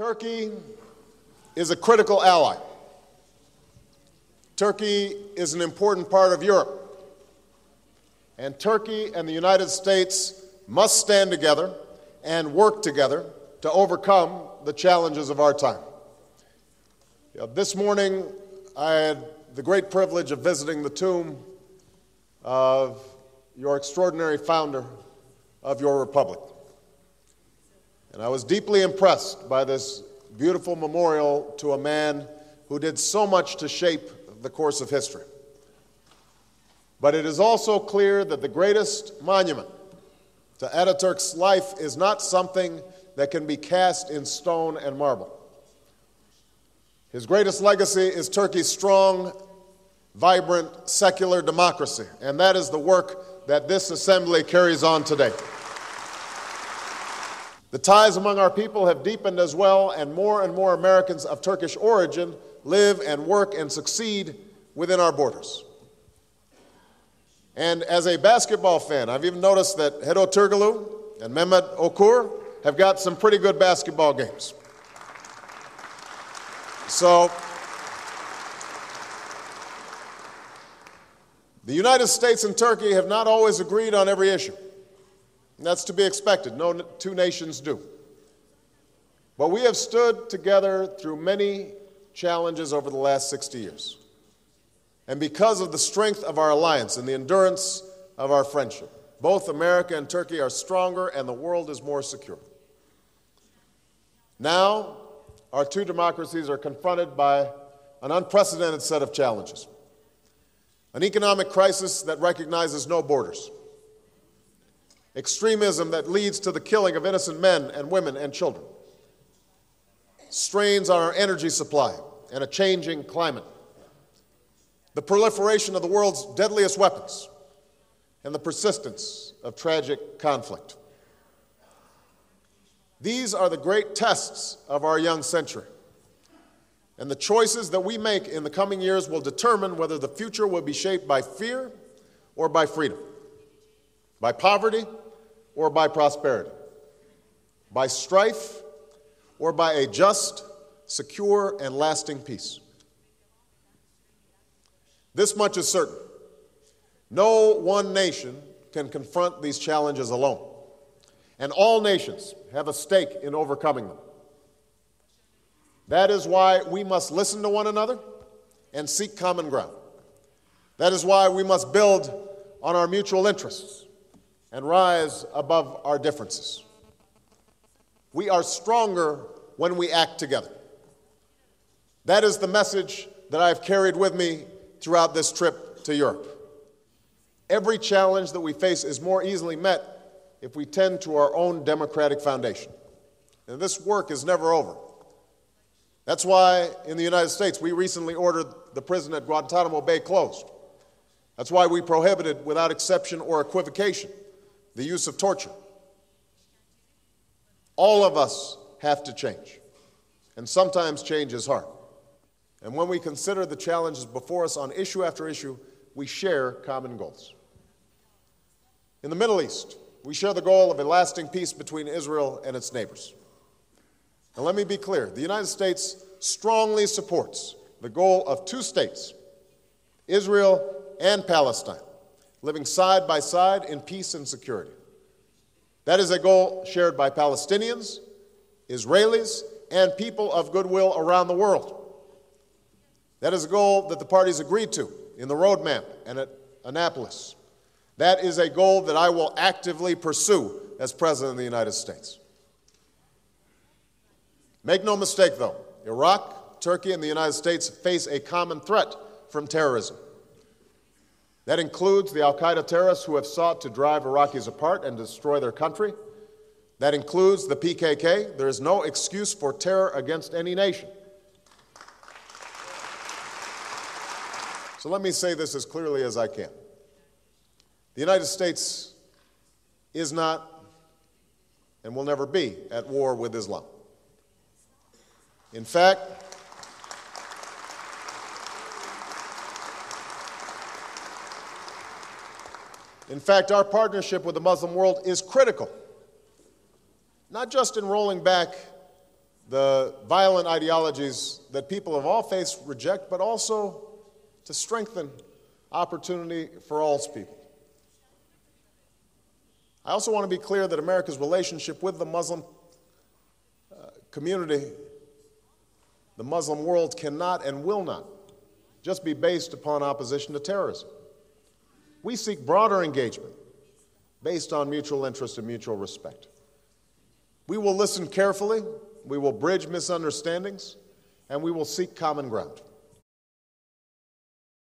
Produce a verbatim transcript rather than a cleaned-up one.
Turkey is a critical ally. Turkey is an important part of Europe. And Turkey and the United States must stand together and work together to overcome the challenges of our time. You know, this morning, I had the great privilege of visiting the tomb of your extraordinary founder of your republic. And I was deeply impressed by this beautiful memorial to a man who did so much to shape the course of history. But it is also clear that the greatest monument to Ataturk's life is not something that can be cast in stone and marble. His greatest legacy is Turkey's strong, vibrant, secular democracy, and that is the work that this assembly carries on today. The ties among our people have deepened as well, and more and more Americans of Turkish origin live and work and succeed within our borders. And as a basketball fan, I've even noticed that Hedo Türkoğlu and Mehmet Okur have got some pretty good basketball games. So, the United States and Turkey have not always agreed on every issue. And that's to be expected. No two nations do. But we have stood together through many challenges over the last sixty years. And because of the strength of our alliance and the endurance of our friendship, both America and Turkey are stronger and the world is more secure. Now, our two democracies are confronted by an unprecedented set of challenges. An economic crisis that recognizes no borders. Extremism that leads to the killing of innocent men and women and children. Strains on our energy supply and a changing climate. The proliferation of the world's deadliest weapons, and the persistence of tragic conflict. These are the great tests of our young century, and the choices that we make in the coming years will determine whether the future will be shaped by fear or by freedom, by poverty or by prosperity, by strife or by a just, secure, and lasting peace. This much is certain. No one nation can confront these challenges alone, and all nations have a stake in overcoming them. That is why we must listen to one another and seek common ground. That is why we must build on our mutual interests and rise above our differences. We are stronger when we act together. That is the message that I have carried with me throughout this trip to Europe. Every challenge that we face is more easily met if we tend to our own democratic foundation. And this work is never over. That's why in the United States we recently ordered the prison at Guantanamo Bay closed. That's why we prohibited, without exception or equivocation, the use of torture. All of us have to change, and sometimes change is hard. And when we consider the challenges before us on issue after issue, we share common goals. In the Middle East, we share the goal of a lasting peace between Israel and its neighbors. And let me be clear, the United States strongly supports the goal of two states, Israel and Palestine, living side by side in peace and security. That is a goal shared by Palestinians, Israelis, and people of goodwill around the world. That is a goal that the parties agreed to in the roadmap and at Annapolis. That is a goal that I will actively pursue as President of the United States. Make no mistake, though, Iraq, Turkey, and the United States face a common threat from terrorism. That includes the Al Qaeda terrorists who have sought to drive Iraqis apart and destroy their country. That includes the P K K. There is no excuse for terror against any nation. So let me say this as clearly as I can. The United States is not and will never be at war with Islam. In fact, in fact, our partnership with the Muslim world is critical, not just in rolling back the violent ideologies that people of all faiths reject, but also to strengthen opportunity for all people. I also want to be clear that America's relationship with the Muslim uh, community, the Muslim world, cannot and will not just be based upon opposition to terrorism. We seek broader engagement based on mutual interest and mutual respect. We will listen carefully, we will bridge misunderstandings, and we will seek common ground.